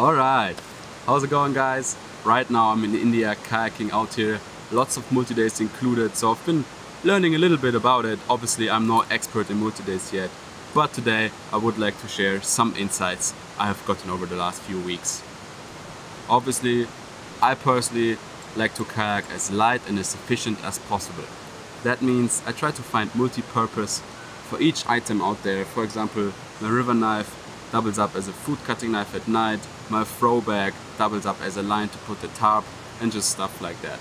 Alright, how's it going guys? Right now I'm in India kayaking out here, lots of multidays included, so I've been learning a little bit about it. Obviously I'm no expert in multidays yet, but today I would like to share some insights I have gotten over the last few weeks. Obviously, I personally like to kayak as light and as efficient as possible. That means I try to find multi-purpose for each item out there. For example, my river knife doubles up as a food cutting knife at night, my throw bag doubles up as a line to put the tarp, and just stuff like that.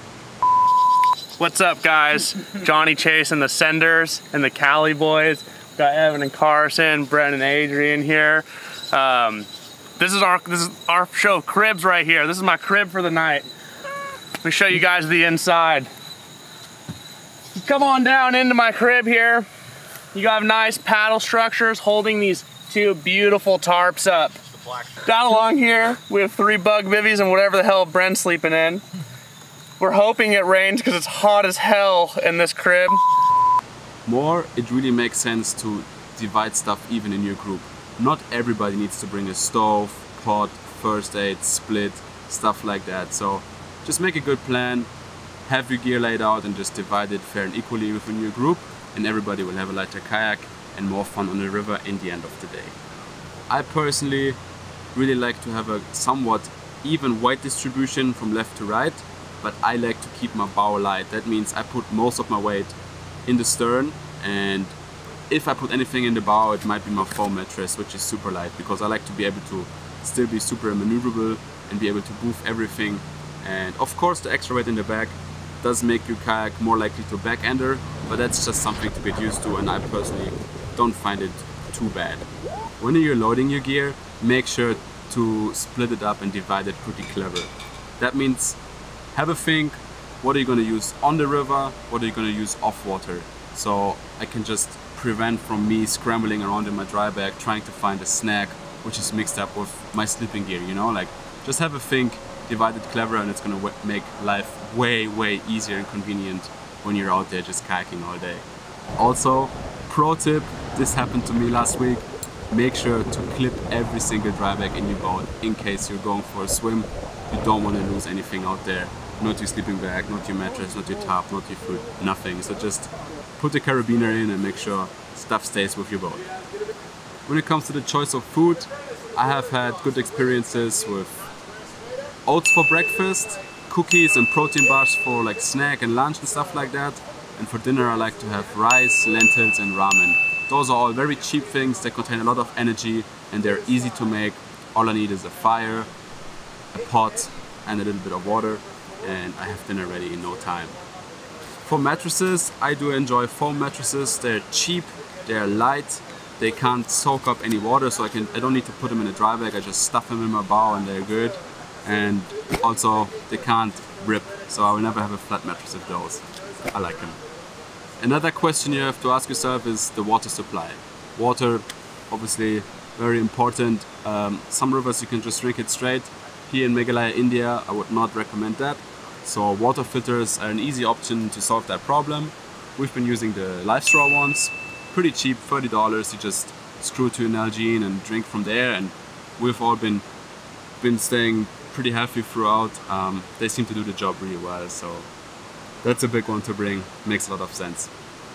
What's up guys? Johnny Chase and the Senders and the Cali boys. We've got Evan and Carson, Brent and Adrian here. This is our show, Cribs, right here. This is my crib for the night. Let me show you guys the inside. Come on down into my crib here. You have nice paddle structures holding these two beautiful tarps up. Down along here, we have three bug bivvies and whatever the hell Brent's sleeping in. We're hoping it rains because it's hot as hell in this crib. More, it really makes sense to divide stuff even in your group. Not everybody needs to bring a stove, pot, first aid, split, stuff like that. So just make a good plan, have your gear laid out and just divide it fair and equally within your group, and everybody will have a lighter kayak and more fun on the river in the end of the day. I personally really like to have a somewhat even weight distribution from left to right, but I like to keep my bow light. That means I put most of my weight in the stern, and if I put anything in the bow, it might be my foam mattress, which is super light, because I like to be able to still be super maneuverable and be able to move everything. And of course the extra weight in the back does make your kayak more likely to backender, but that's just something to get used to, and I personally don't find it too bad. When you're loading your gear, make sure to split it up and divide it pretty clever. That means have a think, what are you going to use on the river, what are you going to use off water, so I can just prevent from me scrambling around in my dry bag trying to find a snack which is mixed up with my sleeping gear, you know, like just have a think. Divide it clever, and it's gonna make life way, way easier and convenient when you're out there just kayaking all day. Also, pro tip, this happened to me last week, make sure to clip every single dry bag in your boat in case you're going for a swim. You don't wanna lose anything out there. Not your sleeping bag, not your mattress, not your tarp, not your food, nothing. So just put the carabiner in and make sure stuff stays with your boat. When it comes to the choice of food, I have had good experiences with oats for breakfast, cookies and protein bars for like snack and lunch and stuff like that. And for dinner I like to have rice, lentils and ramen. Those are all very cheap things that contain a lot of energy and they're easy to make. All I need is a fire, a pot and a little bit of water, and I have dinner ready in no time. For mattresses, I do enjoy foam mattresses. They're cheap, they're light, they can't soak up any water, so I don't need to put them in a dry bag. I just stuff them in my bow and they're good. And also they can't rip, so I will never have a flat mattress of those. I like them. Another question you have to ask yourself is the water supply. Water, obviously very important. Some rivers you can just drink it straight. Here in Meghalaya, India, I would not recommend that. So water filters are an easy option to solve that problem. We've been using the LifeStraw ones. Pretty cheap, $30. You just screw to a Nalgene and drink from there. And we've all been staying pretty healthy throughout. They seem to do the job really well, so that's a big one to bring. Makes a lot of sense.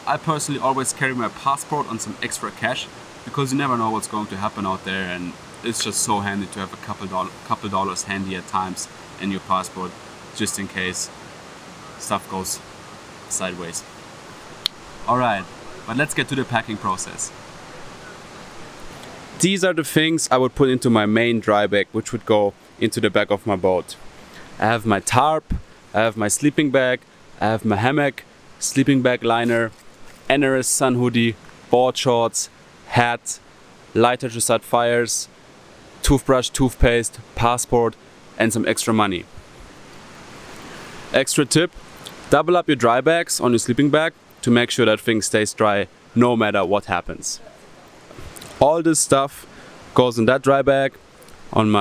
I personally always carry my passport on some extra cash because you never know what's going to happen out there, and it's just so handy to have a couple dollars handy at times in your passport just in case stuff goes sideways. Alright, but let's get to the packing process. These are the things I would put into my main dry bag, which would go into the back of my boat. I have my tarp, I have my sleeping bag, I have my hammock, sleeping bag liner, NRS sun hoodie, board shorts, hat, lighter to start fires, toothbrush, toothpaste, passport and some extra money. Extra tip, double up your dry bags on your sleeping bag to make sure that thing stays dry no matter what happens. All this stuff goes in that dry bag on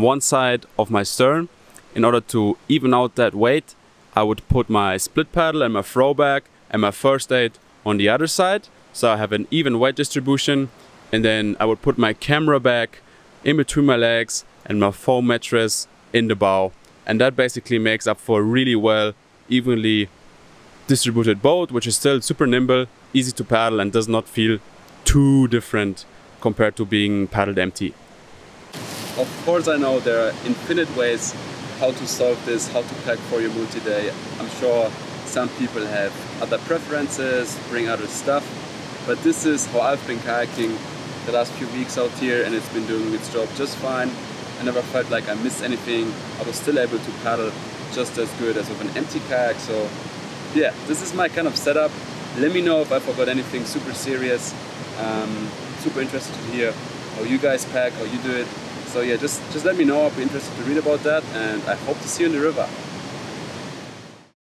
one side of my stern. In order to even out that weight, I would put my split paddle and my throw bag and my first aid on the other side, so I have an even weight distribution. And then I would put my camera bag in between my legs and my foam mattress in the bow. And that basically makes up for a really well evenly distributed boat, which is still super nimble, easy to paddle, and does not feel too different compared to being paddled empty. Of course, I know there are infinite ways how to solve this, how to pack for your multi-day. I'm sure some people have other preferences, bring other stuff, but this is how I've been kayaking the last few weeks out here, and it's been doing its job just fine. I never felt like I missed anything. I was still able to paddle just as good as with an empty kayak. So yeah, this is my kind of setup. Let me know if I forgot anything super serious. Super interested to hear how you guys pack, how you do it. So yeah, just let me know. I'll be interested to read about that, and I hope to see you in the river.